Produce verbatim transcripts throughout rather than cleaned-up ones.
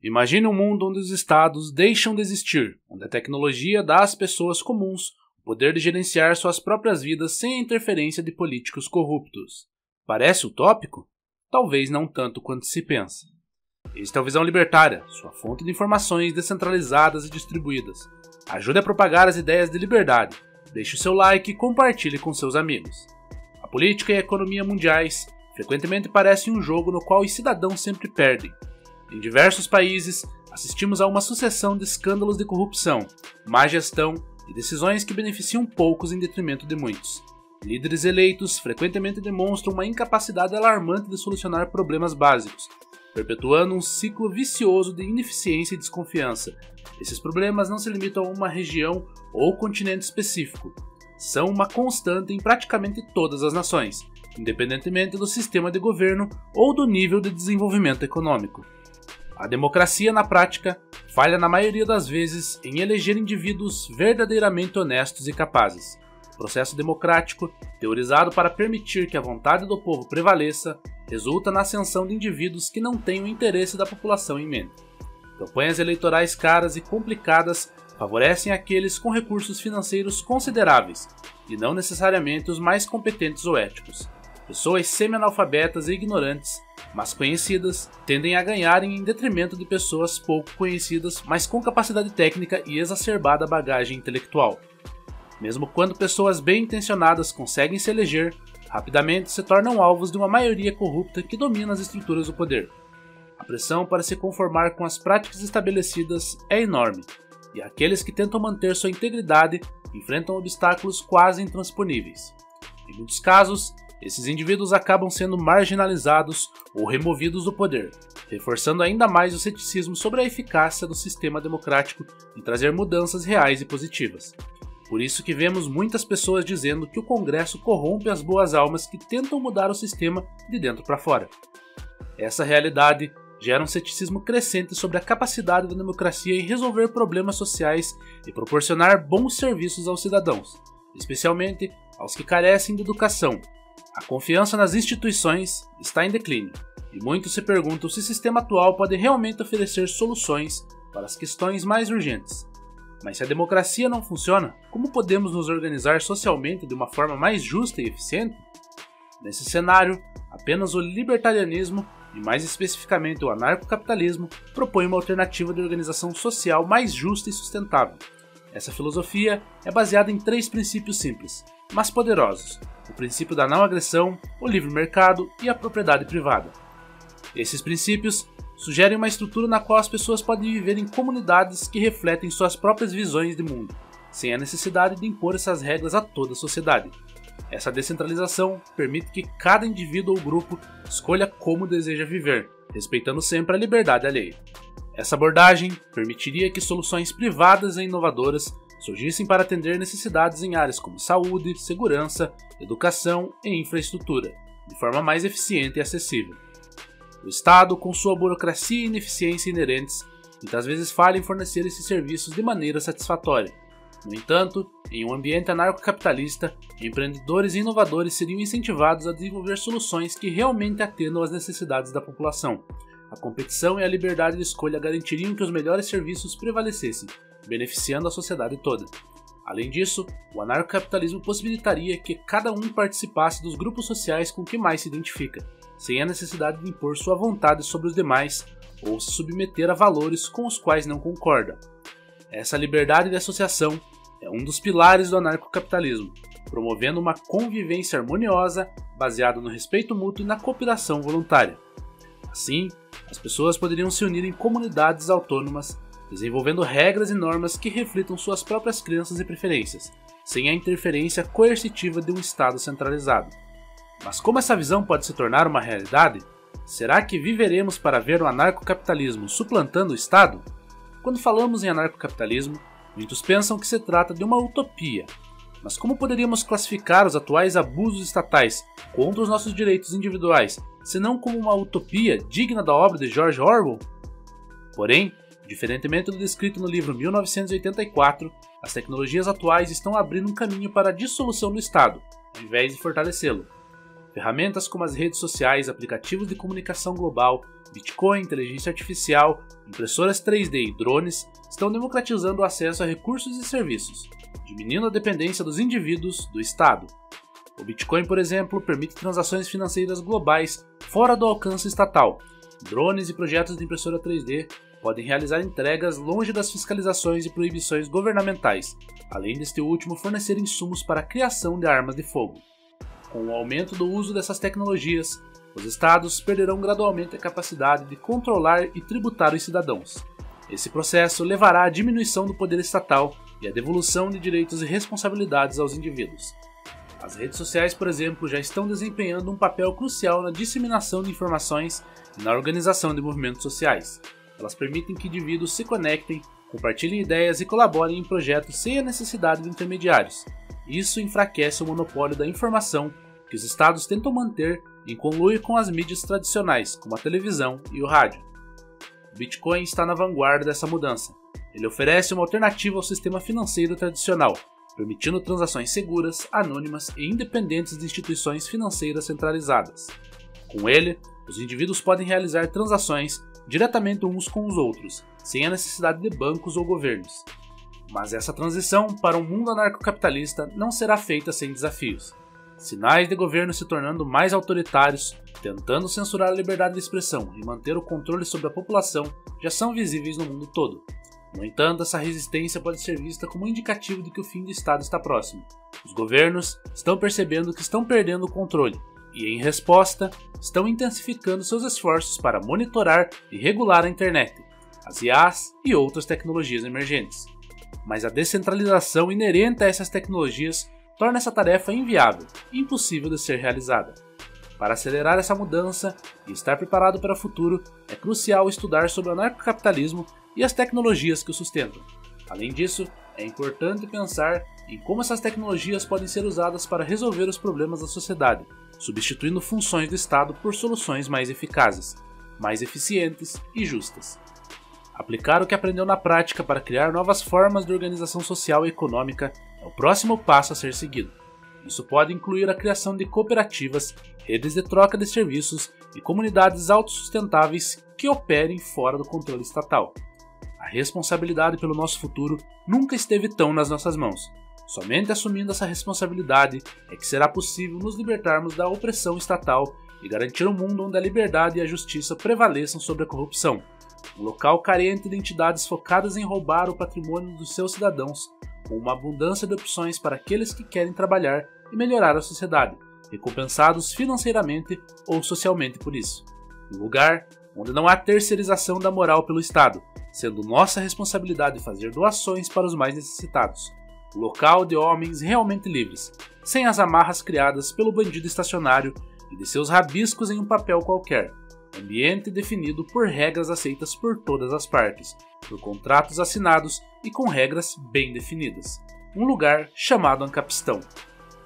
Imagine um mundo onde os estados deixam de existir, onde a tecnologia dá às pessoas comuns o poder de gerenciar suas próprias vidas sem a interferência de políticos corruptos. Parece utópico? Talvez não tanto quanto se pensa. Este é o Visão Libertária, sua fonte de informações descentralizadas e distribuídas. Ajude a propagar as ideias de liberdade. Deixe o seu like e compartilhe com seus amigos. A política e a economia mundiais frequentemente parecem um jogo no qual os cidadãos sempre perdem. Em diversos países, assistimos a uma sucessão de escândalos de corrupção, má gestão e decisões que beneficiam poucos em detrimento de muitos. Líderes eleitos frequentemente demonstram uma incapacidade alarmante de solucionar problemas básicos, perpetuando um ciclo vicioso de ineficiência e desconfiança. Esses problemas não se limitam a uma região ou continente específico. São uma constante em praticamente todas as nações, independentemente do sistema de governo ou do nível de desenvolvimento econômico. A democracia, na prática, falha na maioria das vezes em eleger indivíduos verdadeiramente honestos e capazes. O processo democrático, teorizado para permitir que a vontade do povo prevaleça, resulta na ascensão de indivíduos que não têm o interesse da população em mente. Campanhas eleitorais caras e complicadas favorecem aqueles com recursos financeiros consideráveis, e não necessariamente os mais competentes ou éticos. Pessoas semi-analfabetas e ignorantes, mas conhecidas, tendem a ganharem em detrimento de pessoas pouco conhecidas, mas com capacidade técnica e exacerbada bagagem intelectual. Mesmo quando pessoas bem intencionadas conseguem se eleger, rapidamente se tornam alvos de uma maioria corrupta que domina as estruturas do poder. A pressão para se conformar com as práticas estabelecidas é enorme, e aqueles que tentam manter sua integridade enfrentam obstáculos quase intransponíveis. Em muitos casos, esses indivíduos acabam sendo marginalizados ou removidos do poder, reforçando ainda mais o ceticismo sobre a eficácia do sistema democrático em trazer mudanças reais e positivas. Por isso que vemos muitas pessoas dizendo que o Congresso corrompe as boas almas que tentam mudar o sistema de dentro para fora. Essa realidade gera um ceticismo crescente sobre a capacidade da democracia em resolver problemas sociais e proporcionar bons serviços aos cidadãos, especialmente aos que carecem de educação. A confiança nas instituições está em declínio, e muitos se perguntam se o sistema atual pode realmente oferecer soluções para as questões mais urgentes. Mas se a democracia não funciona, como podemos nos organizar socialmente de uma forma mais justa e eficiente? Nesse cenário, apenas o libertarianismo, e mais especificamente o anarcocapitalismo, propõe uma alternativa de organização social mais justa e sustentável. Essa filosofia é baseada em três princípios simples, mas poderosos: o princípio da não agressão, o livre mercado e a propriedade privada. Esses princípios sugerem uma estrutura na qual as pessoas podem viver em comunidades que refletem suas próprias visões de mundo, sem a necessidade de impor essas regras a toda a sociedade. Essa descentralização permite que cada indivíduo ou grupo escolha como deseja viver, respeitando sempre a liberdade alheia. Essa abordagem permitiria que soluções privadas e inovadoras surgissem para atender necessidades em áreas como saúde, segurança, educação e infraestrutura, de forma mais eficiente e acessível. O Estado, com sua burocracia e ineficiência inerentes, muitas vezes falha em fornecer esses serviços de maneira satisfatória. No entanto, em um ambiente anarcocapitalista, empreendedores e inovadores seriam incentivados a desenvolver soluções que realmente atendam às necessidades da população. A competição e a liberdade de escolha garantiriam que os melhores serviços prevalecessem, beneficiando a sociedade toda. Além disso, o anarcocapitalismo possibilitaria que cada um participasse dos grupos sociais com que mais se identifica, sem a necessidade de impor sua vontade sobre os demais ou se submeter a valores com os quais não concorda. Essa liberdade de associação é um dos pilares do anarcocapitalismo, promovendo uma convivência harmoniosa baseada no respeito mútuo e na cooperação voluntária. Assim, as pessoas poderiam se unir em comunidades autônomas, desenvolvendo regras e normas que reflitam suas próprias crenças e preferências, sem a interferência coercitiva de um Estado centralizado. Mas como essa visão pode se tornar uma realidade? Será que viveremos para ver o anarcocapitalismo suplantando o Estado? Quando falamos em anarcocapitalismo, muitos pensam que se trata de uma utopia. Mas como poderíamos classificar os atuais abusos estatais contra os nossos direitos individuais, se não como uma utopia digna da obra de George Orwell? Porém, diferentemente do descrito no livro mil novecentos e oitenta e quatro, as tecnologias atuais estão abrindo um caminho para a dissolução do Estado, ao invés de fortalecê-lo. Ferramentas como as redes sociais, aplicativos de comunicação global, Bitcoin, inteligência artificial, impressoras três D e drones estão democratizando o acesso a recursos e serviços, diminuindo a dependência dos indivíduos do Estado. O Bitcoin, por exemplo, permite transações financeiras globais fora do alcance estatal. Drones e projetos de impressora três D podem realizar entregas longe das fiscalizações e proibições governamentais, além deste último fornecer insumos para a criação de armas de fogo. Com o aumento do uso dessas tecnologias, os estados perderão gradualmente a capacidade de controlar e tributar os cidadãos. Esse processo levará à diminuição do poder estatal e à devolução de direitos e responsabilidades aos indivíduos. As redes sociais, por exemplo, já estão desempenhando um papel crucial na disseminação de informações e na organização de movimentos sociais. Elas permitem que indivíduos se conectem, compartilhem ideias e colaborem em projetos sem a necessidade de intermediários. Isso enfraquece o monopólio da informação que os estados tentam manter em conluio com as mídias tradicionais, como a televisão e o rádio. O Bitcoin está na vanguarda dessa mudança. Ele oferece uma alternativa ao sistema financeiro tradicional, permitindo transações seguras, anônimas e independentes de instituições financeiras centralizadas. Com ele, os indivíduos podem realizar transações diretamente uns com os outros, sem a necessidade de bancos ou governos. Mas essa transição para um mundo anarcocapitalista não será feita sem desafios. Sinais de governos se tornando mais autoritários, tentando censurar a liberdade de expressão e manter o controle sobre a população já são visíveis no mundo todo. No entanto, essa resistência pode ser vista como um indicativo de que o fim do Estado está próximo. Os governos estão percebendo que estão perdendo o controle e, em resposta, estão intensificando seus esforços para monitorar e regular a internet, as I As e outras tecnologias emergentes. Mas a descentralização inerente a essas tecnologias torna essa tarefa inviável e impossível de ser realizada. Para acelerar essa mudança e estar preparado para o futuro, é crucial estudar sobre o anarcocapitalismo e as tecnologias que o sustentam. Além disso, é importante pensar em como essas tecnologias podem ser usadas para resolver os problemas da sociedade, substituindo funções do Estado por soluções mais eficazes, mais eficientes e justas. Aplicar o que aprendeu na prática para criar novas formas de organização social e econômica é o próximo passo a ser seguido. Isso pode incluir a criação de cooperativas, redes de troca de serviços e comunidades autossustentáveis que operem fora do controle estatal. A responsabilidade pelo nosso futuro nunca esteve tão nas nossas mãos. Somente assumindo essa responsabilidade é que será possível nos libertarmos da opressão estatal e garantir um mundo onde a liberdade e a justiça prevaleçam sobre a corrupção. Um local carente de entidades focadas em roubar o patrimônio dos seus cidadãos, com uma abundância de opções para aqueles que querem trabalhar e melhorar a sociedade, recompensados financeiramente ou socialmente por isso. Um lugar onde não há terceirização da moral pelo Estado, sendo nossa responsabilidade fazer doações para os mais necessitados. Um local de homens realmente livres, sem as amarras criadas pelo bandido estacionário e de seus rabiscos em um papel qualquer. Ambiente definido por regras aceitas por todas as partes, por contratos assinados e com regras bem definidas. Um lugar chamado Ancapistão.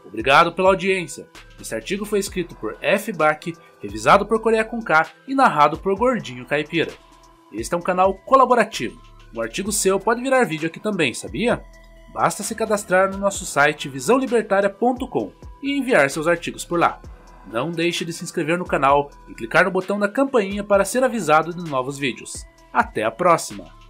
Obrigado pela audiência. Esse artigo foi escrito por F. Bach, revisado por Coreia Conká e narrado por Gordinho Caipira. Este é um canal colaborativo. Um artigo seu pode virar vídeo aqui também, sabia? Basta se cadastrar no nosso site visão libertária ponto com e enviar seus artigos por lá. Não deixe de se inscrever no canal e clicar no botão da campainha para ser avisado de novos vídeos. Até a próxima!